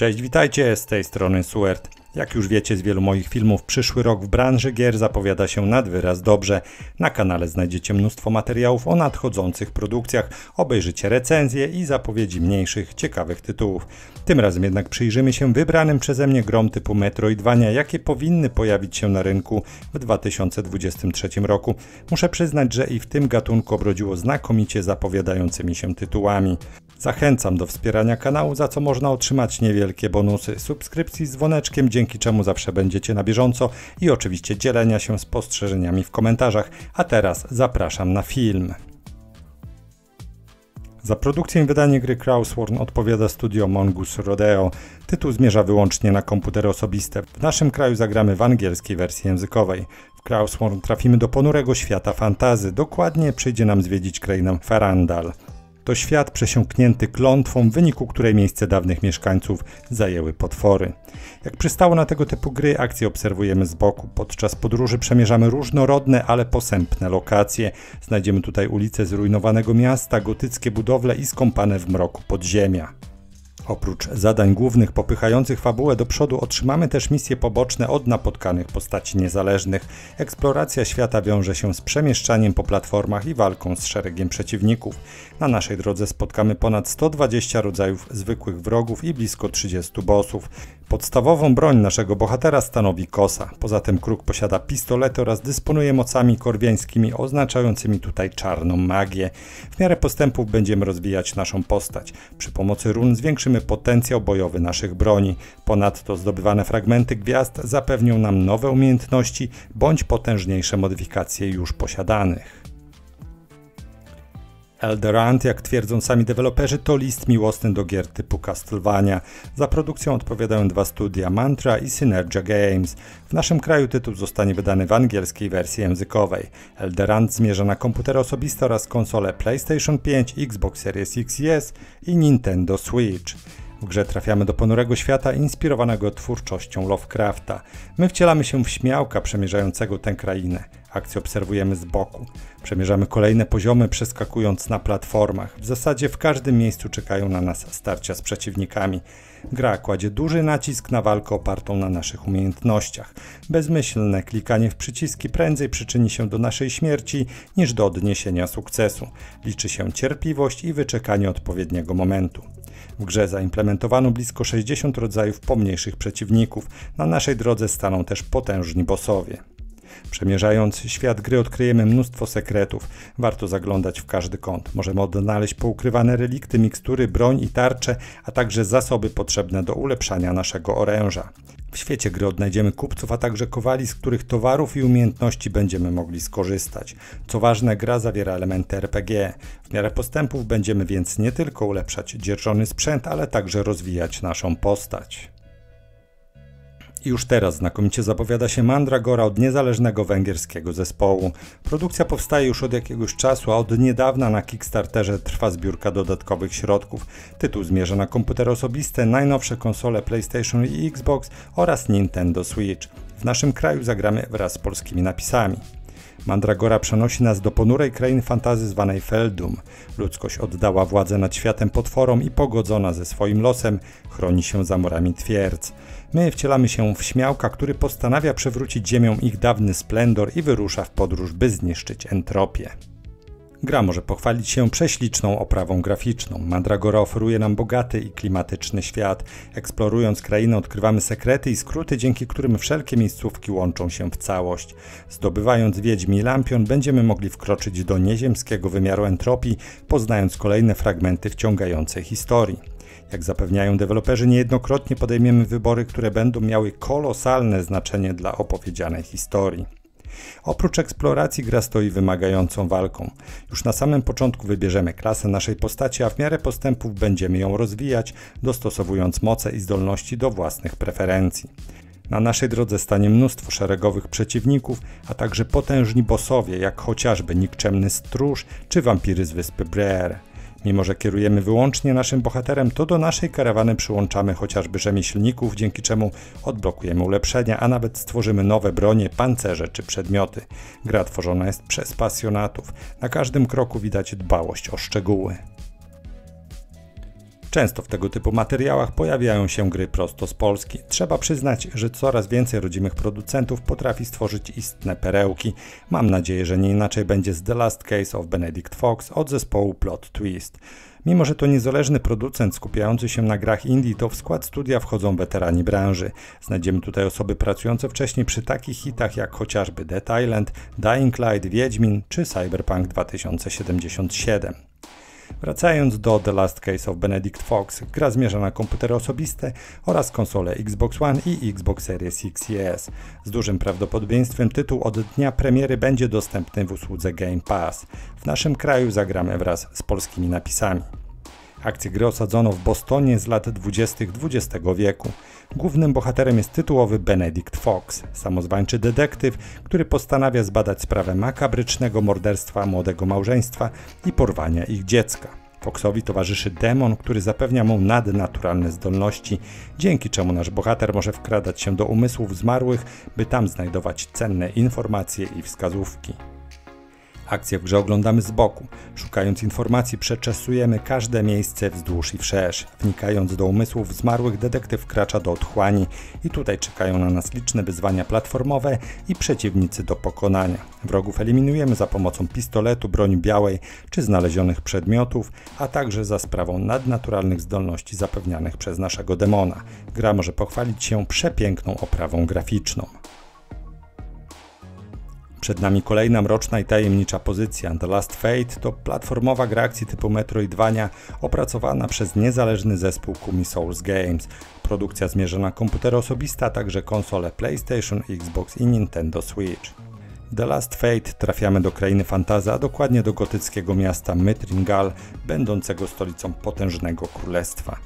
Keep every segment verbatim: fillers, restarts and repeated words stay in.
Cześć, witajcie, z tej strony Suert. Jak już wiecie z wielu moich filmów, przyszły rok w branży gier zapowiada się nad wyraz dobrze. Na kanale znajdziecie mnóstwo materiałów o nadchodzących produkcjach, obejrzycie recenzje i zapowiedzi mniejszych, ciekawych tytułów. Tym razem jednak przyjrzymy się wybranym przeze mnie grom typu Metroidvania, jakie powinny pojawić się na rynku w dwa tysiące dwudziestym trzecim roku. Muszę przyznać, że i w tym gatunku obrodziło znakomicie zapowiadającymi się tytułami. Zachęcam do wspierania kanału, za co można otrzymać niewielkie bonusy subskrypcji z dzwoneczkiem, dzięki czemu zawsze będziecie na bieżąco, i oczywiście dzielenia się spostrzeżeniami w komentarzach. A teraz zapraszam na film. Za produkcję i wydanie gry Crowsworn odpowiada studio Mongoose Rodeo. Tytuł zmierza wyłącznie na komputery osobiste. W naszym kraju zagramy w angielskiej wersji językowej. W Crowsworn trafimy do ponurego świata fantazy. Dokładnie przyjdzie nam zwiedzić krainę Farandal. To świat przesiąknięty klątwą, w wyniku której miejsce dawnych mieszkańców zajęły potwory. Jak przystało na tego typu gry, akcję obserwujemy z boku. Podczas podróży przemierzamy różnorodne, ale posępne lokacje. Znajdziemy tutaj ulice zrujnowanego miasta, gotyckie budowle i skąpane w mroku podziemia. Oprócz zadań głównych popychających fabułę do przodu, otrzymamy też misje poboczne od napotkanych postaci niezależnych. Eksploracja świata wiąże się z przemieszczaniem po platformach i walką z szeregiem przeciwników. Na naszej drodze spotkamy ponad sto dwadzieścia rodzajów zwykłych wrogów i blisko trzydziestu bossów. Podstawową broń naszego bohatera stanowi kosa. Poza tym Kruk posiada pistolety oraz dysponuje mocami korwiańskimi, oznaczającymi tutaj czarną magię. W miarę postępów będziemy rozwijać naszą postać. Przy pomocy run zwiększymy potencjał bojowy naszych broni. Ponadto zdobywane fragmenty gwiazd zapewnią nam nowe umiejętności bądź potężniejsze modyfikacje już posiadanych. Elderand, jak twierdzą sami deweloperzy, to list miłosny do gier typu Castlevania. Za produkcją odpowiadają dwa studia, Mantra i Synergia Games. W naszym kraju tytuł zostanie wydany w angielskiej wersji językowej. Elderand zmierza na komputery osobiste oraz konsole PlayStation pięć, Xbox Series X i S i Nintendo Switch. W grze trafiamy do ponurego świata inspirowanego twórczością Lovecrafta. My wcielamy się w śmiałka przemierzającego tę krainę. Akcję obserwujemy z boku. Przemierzamy kolejne poziomy, przeskakując na platformach. W zasadzie w każdym miejscu czekają na nas starcia z przeciwnikami. Gra kładzie duży nacisk na walkę opartą na naszych umiejętnościach. Bezmyślne klikanie w przyciski prędzej przyczyni się do naszej śmierci niż do odniesienia sukcesu. Liczy się cierpliwość i wyczekanie odpowiedniego momentu. W grze zaimplementowano blisko sześćdziesiąt rodzajów pomniejszych przeciwników. Na naszej drodze staną też potężni bossowie. Przemierzając świat gry odkryjemy mnóstwo sekretów. Warto zaglądać w każdy kąt. Możemy odnaleźć poukrywane relikty, mikstury, broń i tarcze, a także zasoby potrzebne do ulepszania naszego oręża. W świecie gry odnajdziemy kupców, a także kowali, z których towarów i umiejętności będziemy mogli skorzystać. Co ważne, gra zawiera elementy R P G. W miarę postępów będziemy więc nie tylko ulepszać dzierżony sprzęt, ale także rozwijać naszą postać. Już teraz znakomicie zapowiada się Mandragora od niezależnego węgierskiego zespołu. Produkcja powstaje już od jakiegoś czasu, a od niedawna na Kickstarterze trwa zbiórka dodatkowych środków. Tytuł zmierza na komputery osobiste, najnowsze konsole PlayStation i Xbox oraz Nintendo Switch. W naszym kraju zagramy wraz z polskimi napisami. Mandragora przenosi nas do ponurej krainy fantazy zwanej Feldum. Ludzkość oddała władzę nad światem potworom i pogodzona ze swoim losem chroni się za murami twierdz. My wcielamy się w śmiałka, który postanawia przywrócić ziemiom ich dawny splendor i wyrusza w podróż, by zniszczyć entropię. Gra może pochwalić się prześliczną oprawą graficzną. Mandragora oferuje nam bogaty i klimatyczny świat. Eksplorując krainę odkrywamy sekrety i skróty, dzięki którym wszelkie miejscówki łączą się w całość. Zdobywając Wiedźmi i Lampion będziemy mogli wkroczyć do nieziemskiego wymiaru entropii, poznając kolejne fragmenty wciągającej historii. Jak zapewniają deweloperzy, niejednokrotnie podejmiemy wybory, które będą miały kolosalne znaczenie dla opowiedzianej historii. Oprócz eksploracji gra stoi wymagającą walką. Już na samym początku wybierzemy klasę naszej postaci, a w miarę postępów będziemy ją rozwijać, dostosowując moce i zdolności do własnych preferencji. Na naszej drodze stanie mnóstwo szeregowych przeciwników, a także potężni bossowie, jak chociażby Nikczemny Stróż czy Wampiry z Wyspy Breer. Mimo że kierujemy wyłącznie naszym bohaterem, to do naszej karawany przyłączamy chociażby rzemieślników, dzięki czemu odblokujemy ulepszenia, a nawet stworzymy nowe bronie, pancerze czy przedmioty. Gra tworzona jest przez pasjonatów. Na każdym kroku widać dbałość o szczegóły. Często w tego typu materiałach pojawiają się gry prosto z Polski. Trzeba przyznać, że coraz więcej rodzimych producentów potrafi stworzyć istne perełki. Mam nadzieję, że nie inaczej będzie z The Last Case of Benedict Fox od zespołu Plot Twist. Mimo, że to niezależny producent skupiający się na grach indie, to w skład studia wchodzą weterani branży. Znajdziemy tutaj osoby pracujące wcześniej przy takich hitach jak chociażby Death Island, Dying Light, Wiedźmin czy Cyberpunk dwa tysiące siedemdziesiąt siedem. Wracając do The Last Case of Benedict Fox, gra zmierza na komputery osobiste oraz konsole Xbox One i Xbox Series X i S. Z dużym prawdopodobieństwem tytuł od dnia premiery będzie dostępny w usłudze Game Pass. W naszym kraju zagramy wraz z polskimi napisami. Akcję gry osadzono w Bostonie z lat dwudziestych dwudziestego wieku. Głównym bohaterem jest tytułowy Benedict Fox, samozwańczy detektyw, który postanawia zbadać sprawę makabrycznego morderstwa młodego małżeństwa i porwania ich dziecka. Foxowi towarzyszy demon, który zapewnia mu nadnaturalne zdolności, dzięki czemu nasz bohater może wkradać się do umysłów zmarłych, by tam znajdować cenne informacje i wskazówki. Akcję w grze oglądamy z boku. Szukając informacji przeczesujemy każde miejsce wzdłuż i wszerz. Wnikając do umysłów zmarłych, detektyw wkracza do otchłani i tutaj czekają na nas liczne wyzwania platformowe i przeciwnicy do pokonania. Wrogów eliminujemy za pomocą pistoletu, broni białej czy znalezionych przedmiotów, a także za sprawą nadnaturalnych zdolności zapewnianych przez naszego demona. Gra może pochwalić się przepiękną oprawą graficzną. Przed nami kolejna mroczna i tajemnicza pozycja. The Last Faith to platformowa gra akcji typu Metroidvania opracowana przez niezależny zespół Kumi Souls Games. Produkcja zmierza na komputery osobiste, a także konsole PlayStation, Xbox i Nintendo Switch. The Last Faith trafiamy do krainy fantasy, a dokładnie do gotyckiego miasta Mytringal, będącego stolicą potężnego królestwa.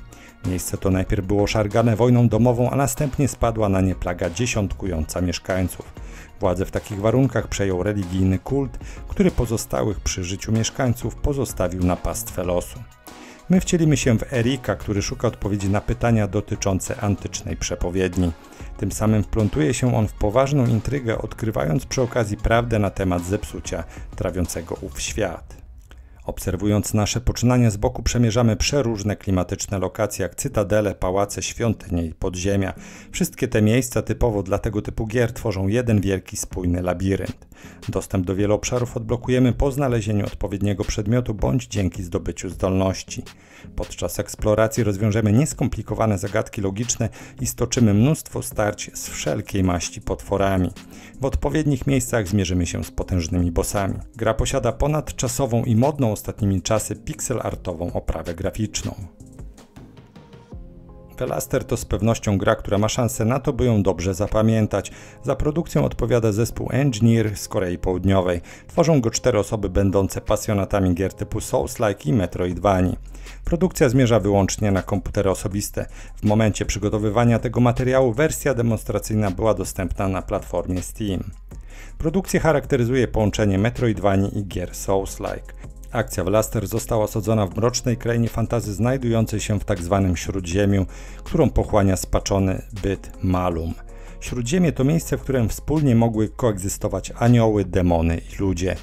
Miejsce to najpierw było szargane wojną domową, a następnie spadła na nie plaga dziesiątkująca mieszkańców. Władzę w takich warunkach przejął religijny kult, który pozostałych przy życiu mieszkańców pozostawił na pastwę losu. My wcielimy się w Erika, który szuka odpowiedzi na pytania dotyczące antycznej przepowiedni. Tym samym wplątuje się on w poważną intrygę, odkrywając przy okazji prawdę na temat zepsucia trawiącego ów świat. Obserwując nasze poczynania z boku, przemierzamy przeróżne klimatyczne lokacje jak cytadele, pałace, świątynie i podziemia. Wszystkie te miejsca typowo dla tego typu gier tworzą jeden wielki, spójny labirynt. Dostęp do wielu obszarów odblokujemy po znalezieniu odpowiedniego przedmiotu bądź dzięki zdobyciu zdolności. Podczas eksploracji rozwiążemy nieskomplikowane zagadki logiczne i stoczymy mnóstwo starć z wszelkiej maści potworami. W odpowiednich miejscach zmierzymy się z potężnymi bossami. Gra posiada ponadczasową i modną ostatnimi czasy pixel-artową oprawę graficzną. Velaster to z pewnością gra, która ma szansę na to, by ją dobrze zapamiętać. Za produkcją odpowiada zespół Engineer z Korei Południowej. Tworzą go cztery osoby będące pasjonatami gier typu Soulslike i Metroidvanii. Produkcja zmierza wyłącznie na komputery osobiste. W momencie przygotowywania tego materiału wersja demonstracyjna była dostępna na platformie Steam. Produkcję charakteryzuje połączenie Metroidvanii i gier Soulslike. Akcja Velaster została osadzona w mrocznej krainie fantasy znajdującej się w tzw. Śródziemiu, którą pochłania spaczony byt Malum. Śródziemie to miejsce, w którym wspólnie mogły koegzystować anioły, demony i ludzie.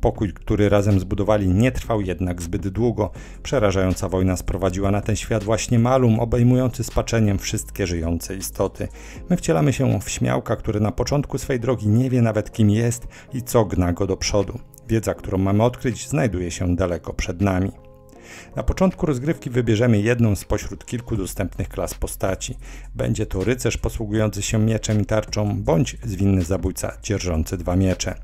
Pokój, który razem zbudowali, nie trwał jednak zbyt długo. Przerażająca wojna sprowadziła na ten świat właśnie Malum, obejmujący spaczeniem wszystkie żyjące istoty. My wcielamy się w śmiałka, który na początku swej drogi nie wie nawet kim jest i co gna go do przodu. Wiedza, którą mamy odkryć, znajduje się daleko przed nami. Na początku rozgrywki wybierzemy jedną spośród kilku dostępnych klas postaci. Będzie to rycerz posługujący się mieczem i tarczą, bądź zwinny zabójca dzierżący dwa miecze.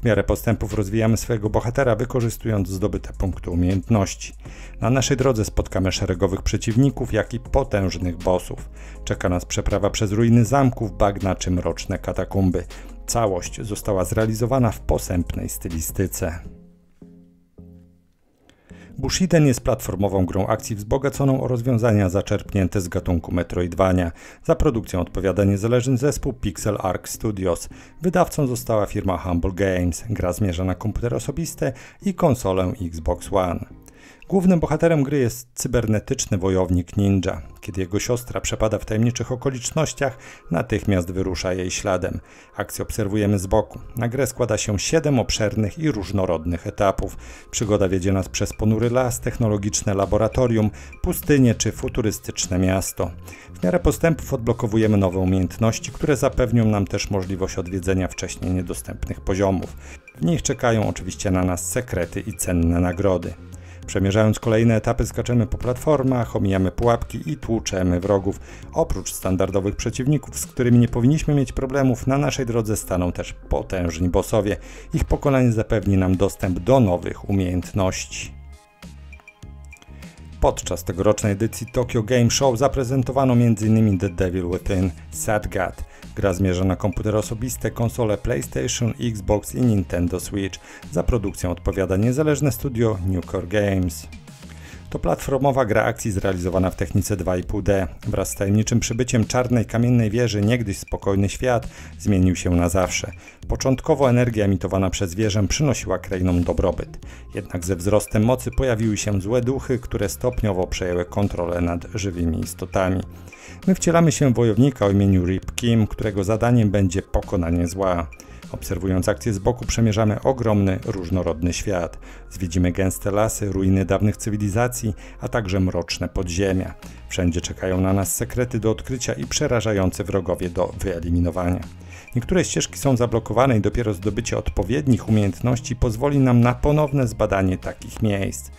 W miarę postępów rozwijamy swojego bohatera, wykorzystując zdobyte punkty umiejętności. Na naszej drodze spotkamy szeregowych przeciwników, jak i potężnych bossów. Czeka nas przeprawa przez ruiny zamków, bagna czy mroczne katakumby. Całość została zrealizowana w posępnej stylistyce. Bushiden jest platformową grą akcji wzbogaconą o rozwiązania zaczerpnięte z gatunku Metroidvania. Za produkcją odpowiada niezależny zespół Pixel Arc Studios. Wydawcą została firma Humble Games. Gra zmierza na komputery osobiste i konsolę Xbox One. Głównym bohaterem gry jest cybernetyczny wojownik ninja. Kiedy jego siostra przepada w tajemniczych okolicznościach, natychmiast wyrusza jej śladem. Akcję obserwujemy z boku. Na grę składa się siedem obszernych i różnorodnych etapów. Przygoda wiedzie nas przez ponury las, technologiczne laboratorium, pustynie czy futurystyczne miasto. W miarę postępów odblokowujemy nowe umiejętności, które zapewnią nam też możliwość odwiedzenia wcześniej niedostępnych poziomów. W nich czekają oczywiście na nas sekrety i cenne nagrody. Przemierzając kolejne etapy, skaczemy po platformach, omijamy pułapki i tłuczemy wrogów. Oprócz standardowych przeciwników, z którymi nie powinniśmy mieć problemów, na naszej drodze staną też potężni bossowie. Ich pokonanie zapewni nam dostęp do nowych umiejętności. Podczas tegorocznej edycji Tokyo Game Show zaprezentowano m.in. The Devil Within, Sad God. Gra zmierza na komputery osobiste, konsole PlayStation, Xbox i Nintendo Switch. Za produkcją odpowiada niezależne studio Newcore Games. To platformowa gra akcji zrealizowana w technice dwa i pół D. Wraz z tajemniczym przybyciem czarnej kamiennej wieży niegdyś spokojny świat zmienił się na zawsze. Początkowo energia emitowana przez wieżę przynosiła krainom dobrobyt. Jednak ze wzrostem mocy pojawiły się złe duchy, które stopniowo przejęły kontrolę nad żywymi istotami. My wcielamy się w wojownika o imieniu Rip Kim, którego zadaniem będzie pokonanie zła. Obserwując akcję z boku, przemierzamy ogromny, różnorodny świat. Zwiedzimy gęste lasy, ruiny dawnych cywilizacji, a także mroczne podziemia. Wszędzie czekają na nas sekrety do odkrycia i przerażający wrogowie do wyeliminowania. Niektóre ścieżki są zablokowane i dopiero zdobycie odpowiednich umiejętności pozwoli nam na ponowne zbadanie takich miejsc.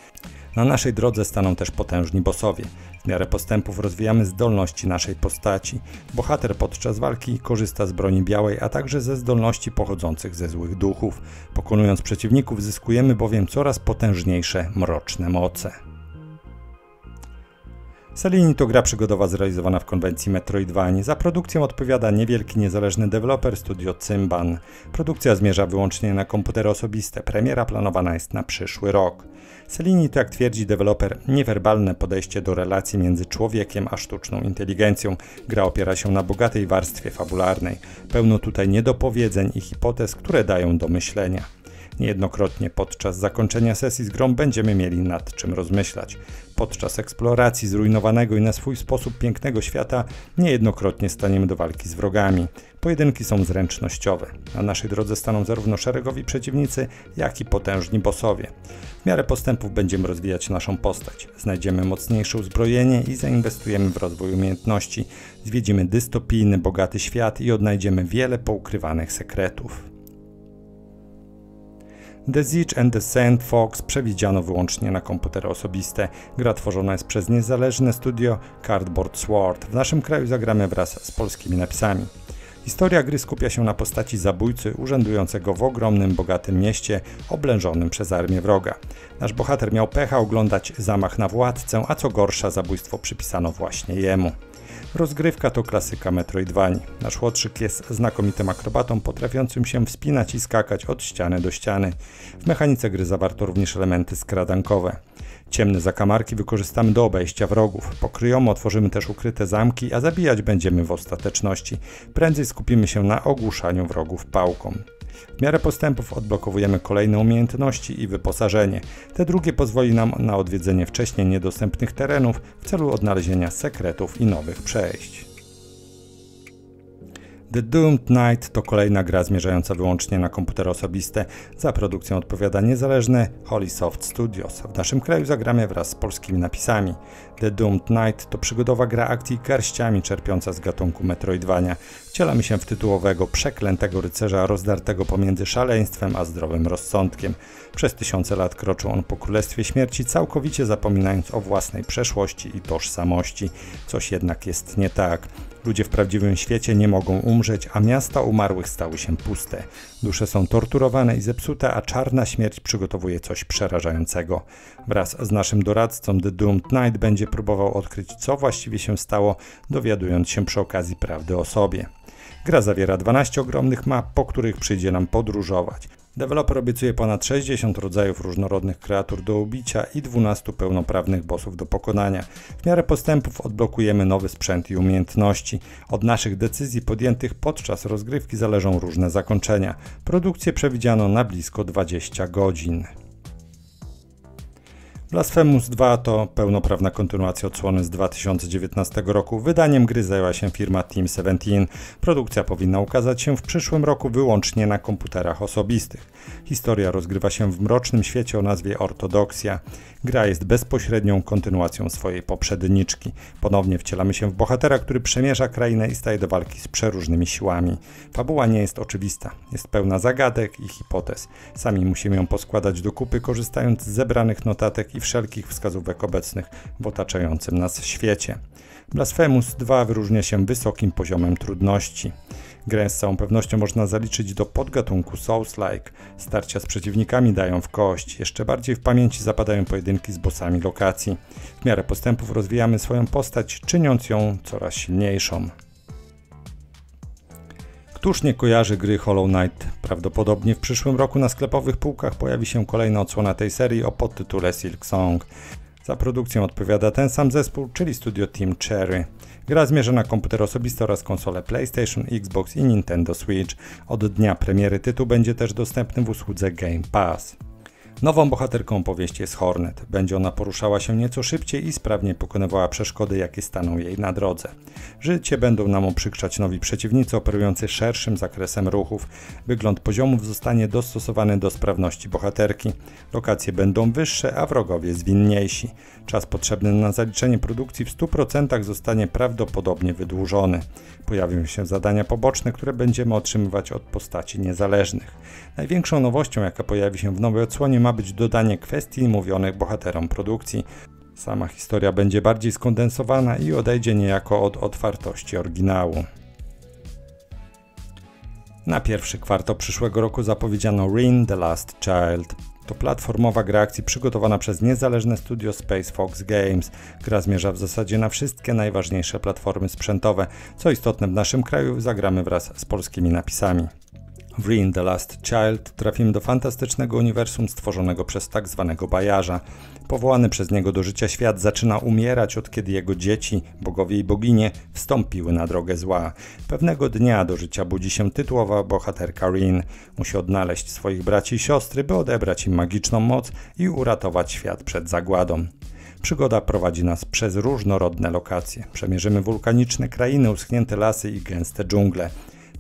Na naszej drodze staną też potężni bossowie. W miarę postępów rozwijamy zdolności naszej postaci. Bohater podczas walki korzysta z broni białej, a także ze zdolności pochodzących ze złych duchów. Pokonując przeciwników zyskujemy bowiem coraz potężniejsze mroczne moce. Selini to gra przygodowa zrealizowana w konwencji Metroidvanii. Za produkcję odpowiada niewielki niezależny deweloper studio Cymban. Produkcja zmierza wyłącznie na komputery osobiste. Premiera planowana jest na przyszły rok. Selini to, jak twierdzi deweloper, niewerbalne podejście do relacji między człowiekiem a sztuczną inteligencją. Gra opiera się na bogatej warstwie fabularnej. Pełno tutaj niedopowiedzeń i hipotez, które dają do myślenia. Niejednokrotnie podczas zakończenia sesji z grą będziemy mieli nad czym rozmyślać. Podczas eksploracji zrujnowanego i na swój sposób pięknego świata niejednokrotnie staniemy do walki z wrogami. Pojedynki są zręcznościowe. Na naszej drodze staną zarówno szeregowi przeciwnicy, jak i potężni bossowie. W miarę postępów będziemy rozwijać naszą postać. Znajdziemy mocniejsze uzbrojenie i zainwestujemy w rozwój umiejętności. Zwiedzimy dystopijny, bogaty świat i odnajdziemy wiele poukrywanych sekretów. The Siege and the Sand Fox przewidziano wyłącznie na komputery osobiste. Gra tworzona jest przez niezależne studio Cardboard Sword. W naszym kraju zagramy wraz z polskimi napisami. Historia gry skupia się na postaci zabójcy urzędującego w ogromnym, bogatym mieście oblężonym przez armię wroga. Nasz bohater miał pecha oglądać zamach na władcę, a co gorsza zabójstwo przypisano właśnie jemu. Rozgrywka to klasyka Metroidvanii. Nasz łotrzyk jest znakomitym akrobatą potrafiącym się wspinać i skakać od ściany do ściany. W mechanice gry zawarto również elementy skradankowe. Ciemne zakamarki wykorzystamy do obejścia wrogów. Pokryjomu otworzymy też ukryte zamki, a zabijać będziemy w ostateczności. Prędzej skupimy się na ogłuszaniu wrogów pałką. W miarę postępów odblokowujemy kolejne umiejętności i wyposażenie. Te drugie pozwoli nam na odwiedzenie wcześniej niedostępnych terenów w celu odnalezienia sekretów i nowych przejść. The Doomed Knight to kolejna gra zmierzająca wyłącznie na komputery osobiste. Za produkcją odpowiada niezależne Holysoft Studios. W naszym kraju zagramy wraz z polskimi napisami. The Doomed Knight to przygodowa gra akcji garściami czerpiąca z gatunku Metroidvania. Wcielamy się w tytułowego, przeklętego rycerza rozdartego pomiędzy szaleństwem a zdrowym rozsądkiem. Przez tysiące lat kroczył on po królestwie śmierci, całkowicie zapominając o własnej przeszłości i tożsamości. Coś jednak jest nie tak. Ludzie w prawdziwym świecie nie mogą umrzeć, a miasta umarłych stały się puste. Dusze są torturowane i zepsute, a czarna śmierć przygotowuje coś przerażającego. Wraz z naszym doradcą The Doomed Knight będzie próbował odkryć, co właściwie się stało, dowiadując się przy okazji prawdy o sobie. Gra zawiera dwanaście ogromnych map, po których przyjdzie nam podróżować. Deweloper obiecuje ponad sześćdziesiąt rodzajów różnorodnych kreatur do ubicia i dwunastu pełnoprawnych bossów do pokonania. W miarę postępów odblokujemy nowy sprzęt i umiejętności. Od naszych decyzji podjętych podczas rozgrywki zależą różne zakończenia. Produkcję przewidziano na blisko dwadzieścia godzin. Blasphemous dwa to pełnoprawna kontynuacja odsłony z dwa tysiące dziewiętnastego roku. Wydaniem gry zajęła się firma Team siedemnaście. Produkcja powinna ukazać się w przyszłym roku wyłącznie na komputerach osobistych. Historia rozgrywa się w mrocznym świecie o nazwie Ortodoksja. Gra jest bezpośrednią kontynuacją swojej poprzedniczki. Ponownie wcielamy się w bohatera, który przemierza krainę i staje do walki z przeróżnymi siłami. Fabuła nie jest oczywista. Jest pełna zagadek i hipotez. Sami musimy ją poskładać do kupy, korzystając z zebranych notatek i wszelkich wskazówek obecnych w otaczającym nas świecie. Blasphemous dwa wyróżnia się wysokim poziomem trudności. Grę z całą pewnością można zaliczyć do podgatunku Soulslike. Starcia z przeciwnikami dają w kość, jeszcze bardziej w pamięci zapadają pojedynki z bossami lokacji. W miarę postępów rozwijamy swoją postać, czyniąc ją coraz silniejszą. Któż nie kojarzy gry Hollow Knight? Prawdopodobnie w przyszłym roku na sklepowych półkach pojawi się kolejna odsłona tej serii o podtytule Silksong. Za produkcję odpowiada ten sam zespół, czyli studio Team Cherry. Gra zmierza na komputer osobisty oraz konsole PlayStation, Xbox i Nintendo Switch. Od dnia premiery tytuł będzie też dostępny w usłudze Game Pass. Nową bohaterką opowieści jest Hornet. Będzie ona poruszała się nieco szybciej i sprawniej pokonywała przeszkody, jakie staną jej na drodze. Życie będą nam uprzykrzać nowi przeciwnicy operujący szerszym zakresem ruchów. Wygląd poziomów zostanie dostosowany do sprawności bohaterki. Lokacje będą wyższe, a wrogowie zwinniejsi. Czas potrzebny na zaliczenie produkcji w stu procentach zostanie prawdopodobnie wydłużony. Pojawią się zadania poboczne, które będziemy otrzymywać od postaci niezależnych. Największą nowością, jaka pojawi się w nowej odsłonie, ma być dodanie kwestii mówionych bohaterom produkcji. Sama historia będzie bardziej skondensowana i odejdzie niejako od otwartości oryginału. Na pierwszy kwartał przyszłego roku zapowiedziano RIN: The Last Child. To platformowa gra akcji przygotowana przez niezależne studio Space Fox Games. Gra zmierza w zasadzie na wszystkie najważniejsze platformy sprzętowe. Co istotne, w naszym kraju zagramy wraz z polskimi napisami. W RIN: The Last Child trafimy do fantastycznego uniwersum stworzonego przez tak zwanego bajarza. Powołany przez niego do życia świat zaczyna umierać, od kiedy jego dzieci, bogowie i boginie, wstąpiły na drogę zła. Pewnego dnia do życia budzi się tytułowa bohaterka Rin. Musi odnaleźć swoich braci i siostry, by odebrać im magiczną moc i uratować świat przed zagładą. Przygoda prowadzi nas przez różnorodne lokacje. Przemierzymy wulkaniczne krainy, uschnięte lasy i gęste dżungle.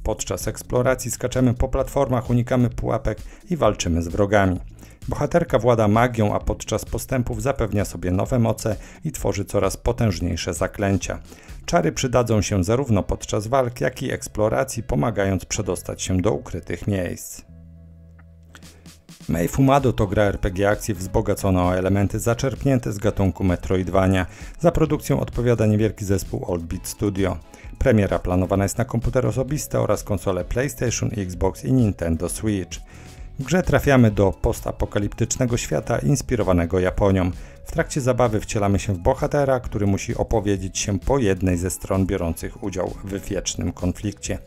Podczas eksploracji skaczemy po platformach, unikamy pułapek i walczymy z wrogami. Bohaterka włada magią, a podczas postępów zapewnia sobie nowe moce i tworzy coraz potężniejsze zaklęcia. Czary przydadzą się zarówno podczas walk, jak i eksploracji, pomagając przedostać się do ukrytych miejsc. Meifumado to gra R P G akcji wzbogacona o elementy zaczerpnięte z gatunku Metroidvania. Za produkcją odpowiada niewielki zespół Old Beat Studio. Premiera planowana jest na komputer osobisty oraz konsole PlayStation, Xbox i Nintendo Switch. W grze trafiamy do postapokaliptycznego świata inspirowanego Japonią. W trakcie zabawy wcielamy się w bohatera, który musi opowiedzieć się po jednej ze stron biorących udział w wiecznym konflikcie.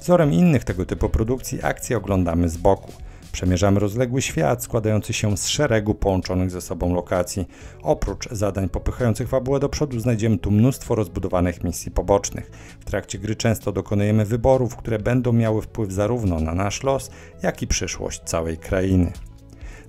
Wzorem innych tego typu produkcji akcje oglądamy z boku. Przemierzamy rozległy świat składający się z szeregu połączonych ze sobą lokacji. Oprócz zadań popychających fabułę do przodu znajdziemy tu mnóstwo rozbudowanych misji pobocznych. W trakcie gry często dokonujemy wyborów, które będą miały wpływ zarówno na nasz los, jak i przyszłość całej krainy.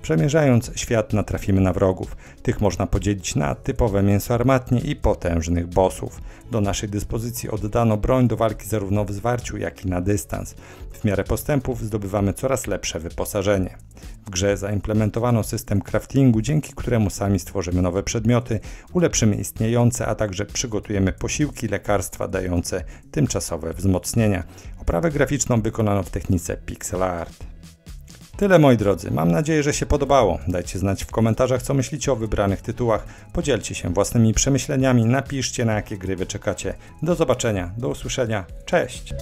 Przemierzając świat natrafimy na wrogów. Tych można podzielić na typowe mięso armatnie i potężnych bossów. Do naszej dyspozycji oddano broń do walki zarówno w zwarciu, jak i na dystans. W miarę postępów zdobywamy coraz lepsze wyposażenie. W grze zaimplementowano system craftingu, dzięki któremu sami stworzymy nowe przedmioty, ulepszymy istniejące, a także przygotujemy posiłki, lekarstwa dające tymczasowe wzmocnienia. Oprawę graficzną wykonano w technice pixel art. Tyle, moi drodzy, mam nadzieję, że się podobało. Dajcie znać w komentarzach, co myślicie o wybranych tytułach, podzielcie się własnymi przemyśleniami, napiszcie, na jakie gry wy czekacie. Do zobaczenia, do usłyszenia, cześć!